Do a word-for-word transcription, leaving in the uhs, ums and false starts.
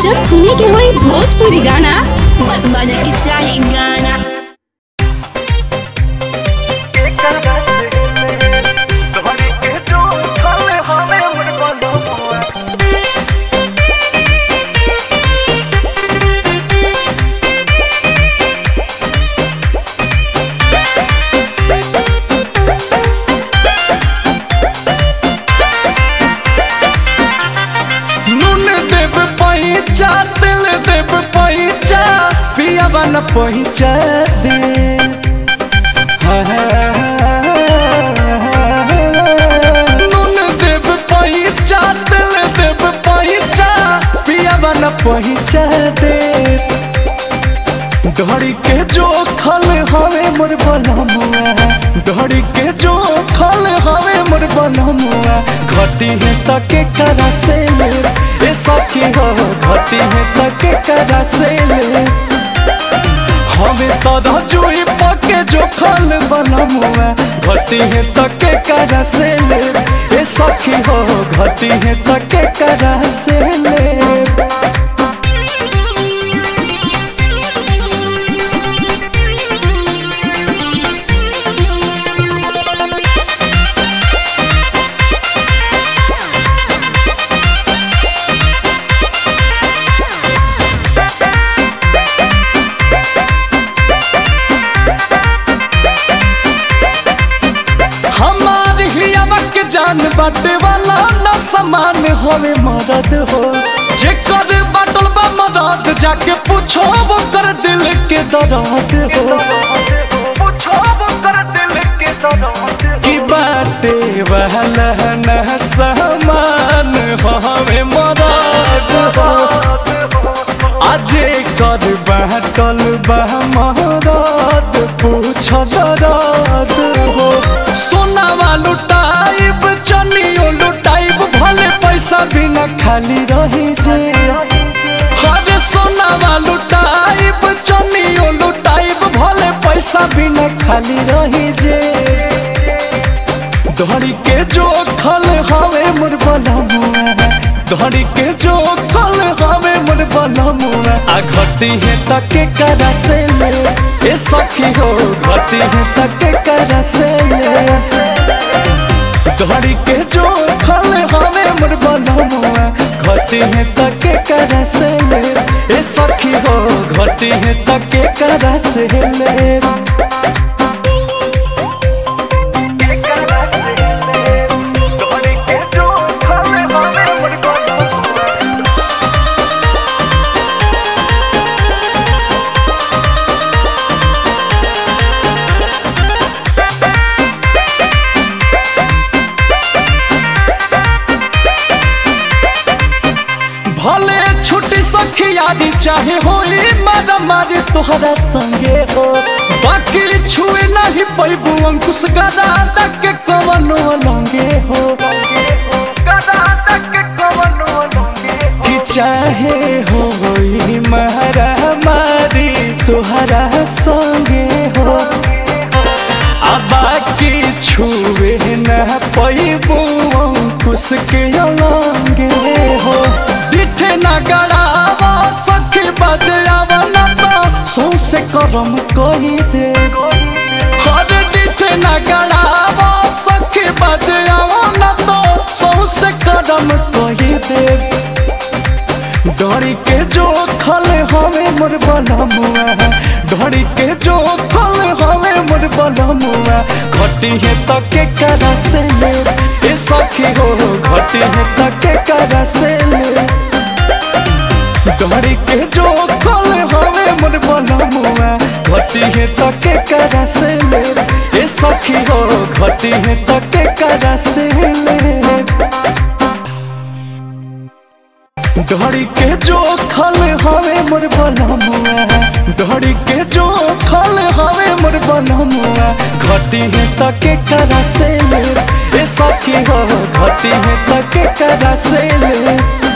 जब सुने के होई भोजपुरी गाना, बस बाजे के चाहे गाना। न पहुंचा दे देव पहुंचा दिल देव पहुंचा पिया न पहुंचा दे डोरी के जो खल हवे मोर बनमुआ डोरी के जो खल हवे मोर बनमुआ घटी है तके करा से ले ए सखी हो घटी है तके करा से ले हमें तदा जुई पके जो खल बनमुआ घटी है तके करा से ले ए सखी हो घटी है तके करा से ले। जान बाटे वाला ना समान होवे मदद हो जे कर बाटल बा मदद जाके पूछो वो कर दिल के दर्द हो पूछो वो कर दिल के दर्द की बाटे वाला ना समान होवे मदद हो आज कर बाटल बा मदद पूछो दर्द हो सोना वालू टाइप चनियो लुटाइब भले पैसा बिना खाली रही जे हरे सोना वालू टाइप चनियो लुटाइब भले पैसा बिना खाली रही जे धड़ी के जो खल हवे मोर बनमुआ धड़ी के जो खल हवे मोर बनमुआ आ घटी है तके करा से ले ए सखी हो घटी है तके करा से ले घड़ी के जो खल हवे मोर बनमुआ घटी है तके करा से ले ए सखी हो घटी है तके करा से ले। चाहे होई मारा मारे तोहरा संगे हो बाकी छुए नहीं पैबू अंकुश गदा तक के कवनो अलंगे हो गदा तक के कवनो अलंगे कि चाहे होई मारा मारी तोहरा संगे हो अब बाकी छुए ना पैबू अंकुश के अलंगे हो दिठे ना गड़ावा सखी बाजे आवना तो सौ से करम कही दे हर दिठे ना गड़ावा सखी बाजे आवना तो सौ से करम कही दे डोरी के जो खल हवे मोर बनमुआ डोरी के जो खल हवे मोर बनमुआ घटी है तके करा से ले ए सखी हो घटी है तके करा से ले डोरी के जो खल हवे मोर बनमुआ घटी है तके करा से ले ए सखी हो घटी है तके करा से ले। डोरी के जो खल हवे मोर बनमुआ डोरी के जो खल हवे मोर बनमुआ घटी है तके करा से ले ए सखी हो घटी है तके करा से ले।